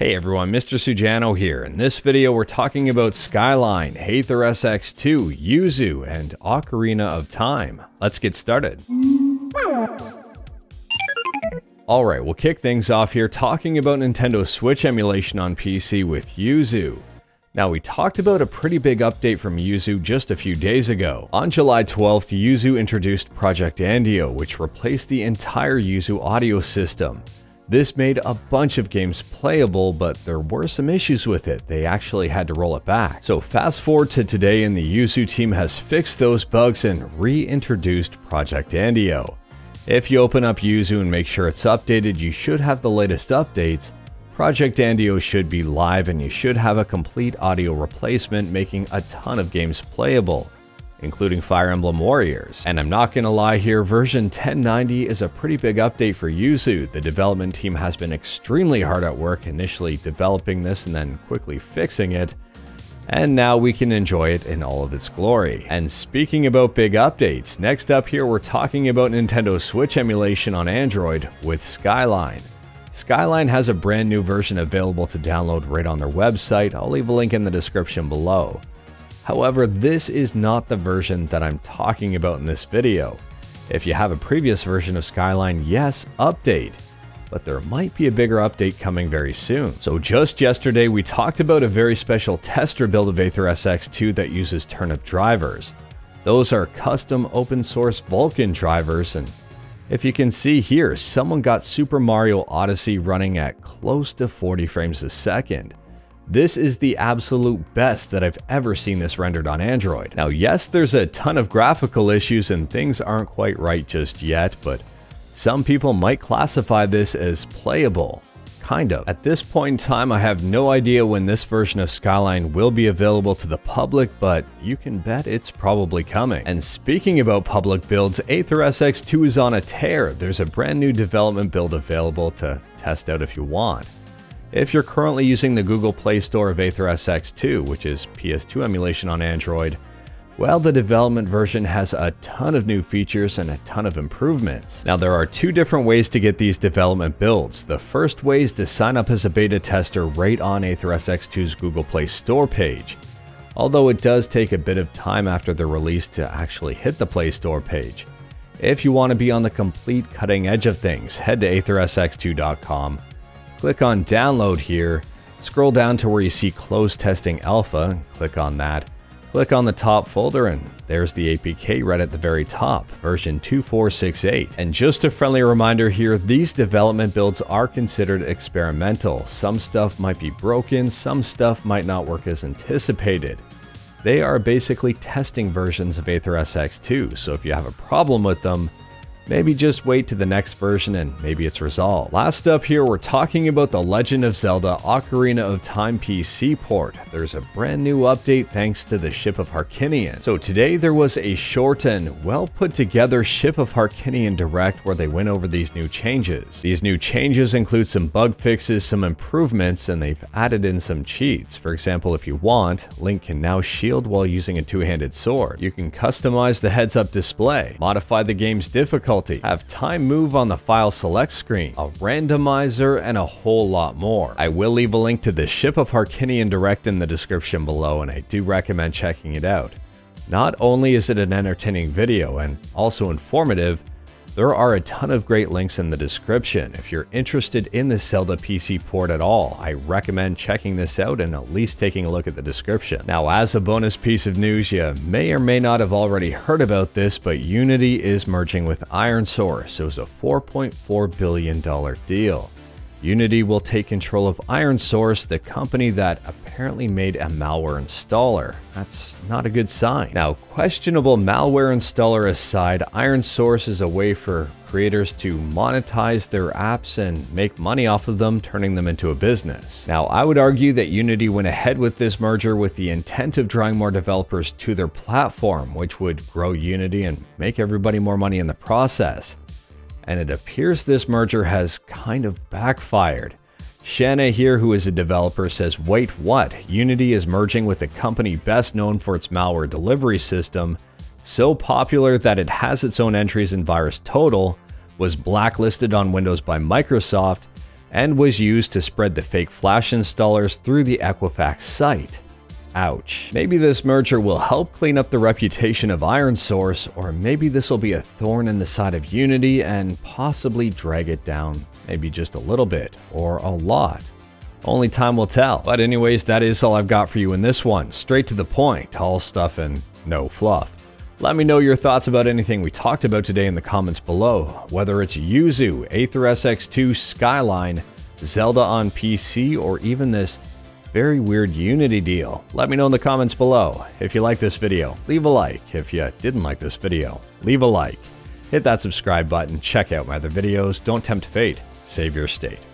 Hey everyone, Mr. Sujano here. In this video, we're talking about Skyline, AetherSX2, Yuzu, and Ocarina of Time. Let's get started. Alright, we'll kick things off here talking about Nintendo Switch emulation on PC with Yuzu. Now, we talked about a pretty big update from Yuzu just a few days ago. On July 12th, Yuzu introduced Project Andio, which replaced the entire Yuzu audio system. This made a bunch of games playable, but there were some issues with it. They actually had to roll it back. So fast forward to today, and the Yuzu team has fixed those bugs and reintroduced Project Andio. If you open up Yuzu and make sure it's updated, you should have the latest updates. Project Andio should be live and you should have a complete audio replacement, making a ton of games playable, including Fire Emblem Warriors. And I'm not gonna lie here, version 1090 is a pretty big update for Yuzu. The development team has been extremely hard at work, initially developing this and then quickly fixing it. And now we can enjoy it in all of its glory. And speaking about big updates, next up here we're talking about Nintendo Switch emulation on Android with Skyline. Skyline has a brand new version available to download right on their website. I'll leave a link in the description below. However, this is not the version that I'm talking about in this video. If you have a previous version of Skyline, yes, update. But there might be a bigger update coming very soon. So just yesterday, we talked about a very special tester build of AetherSX2 that uses turnip drivers. Those are custom open source Vulkan drivers, and if you can see here, someone got Super Mario Odyssey running at close to 40 frames a second. This is the absolute best that I've ever seen this rendered on Android. Now, yes, there's a ton of graphical issues and things aren't quite right just yet, but some people might classify this as playable, kind of. At this point in time, I have no idea when this version of Skyline will be available to the public, but you can bet it's probably coming. And speaking about public builds, AetherSX2 is on a tear. There's a brand new development build available to test out if you want. If you're currently using the Google Play Store of AetherSX2, which is PS2 emulation on Android, well, the development version has a ton of new features and a ton of improvements. Now, there are two different ways to get these development builds. The first way is to sign up as a beta tester right on AetherSX2's Google Play Store page. Although it does take a bit of time after the release to actually hit the Play Store page. If you want to be on the complete cutting edge of things, head to AetherSX2.com, click on Download here, scroll down to where you see Closed Testing Alpha, click on that. Click on the top folder and there's the APK right at the very top, version 2468. And just a friendly reminder here, these development builds are considered experimental. Some stuff might be broken, some stuff might not work as anticipated. They are basically testing versions of AetherSX2, so if you have a problem with them, maybe just wait to the next version and maybe it's resolved. Last up here, we're talking about the Legend of Zelda Ocarina of Time PC port. There's a brand new update thanks to the Ship of Harkinian. So today there was a short and well put together Ship of Harkinian Direct where they went over these new changes. These new changes include some bug fixes, some improvements, and they've added in some cheats. For example, if you want, Link can now shield while using a two-handed sword. You can customize the heads-up display, modify the game's difficulty, have time move on the file select screen, a randomizer, and a whole lot more. I will leave a link to the Ship of Harkinian Direct in the description below, and I do recommend checking it out. Not only is it an entertaining video and also informative, there are a ton of great links in the description. If you're interested in the Zelda PC port at all, I recommend checking this out and at least taking a look at the description. Now, as a bonus piece of news, you may or may not have already heard about this, but Unity is merging with IronSource. It was a $4.4 billion deal. Unity will take control of IronSource, the company that apparently made a malware installer. That's not a good sign. Now, questionable malware installer aside, IronSource is a way for creators to monetize their apps and make money off of them, turning them into a business. Now, I would argue that Unity went ahead with this merger with the intent of drawing more developers to their platform, which would grow Unity and make everybody more money in the process. And it appears this merger has kind of backfired. Shanna here, who is a developer, says, "Wait, what? Unity is merging with a company best known for its malware delivery system, so popular that it has its own entries in VirusTotal, was blacklisted on Windows by Microsoft, and was used to spread the fake Flash installers through the Equifax site. Ouch. Maybe this merger will help clean up the reputation of IronSource, or maybe this will be a thorn in the side of Unity and possibly drag it down, maybe just a little bit, or a lot. Only time will tell. But anyways, that is all I've got for you in this one. Straight to the point, all stuff and no fluff. Let me know your thoughts about anything we talked about today in the comments below, whether it's Yuzu, AetherSX2, Skyline, Zelda on PC, or even this very weird Unity deal. Let me know in the comments below. If you like this video, leave a like. If you didn't like this video, leave a like. Hit that subscribe button, check out my other videos, don't tempt fate, save your state.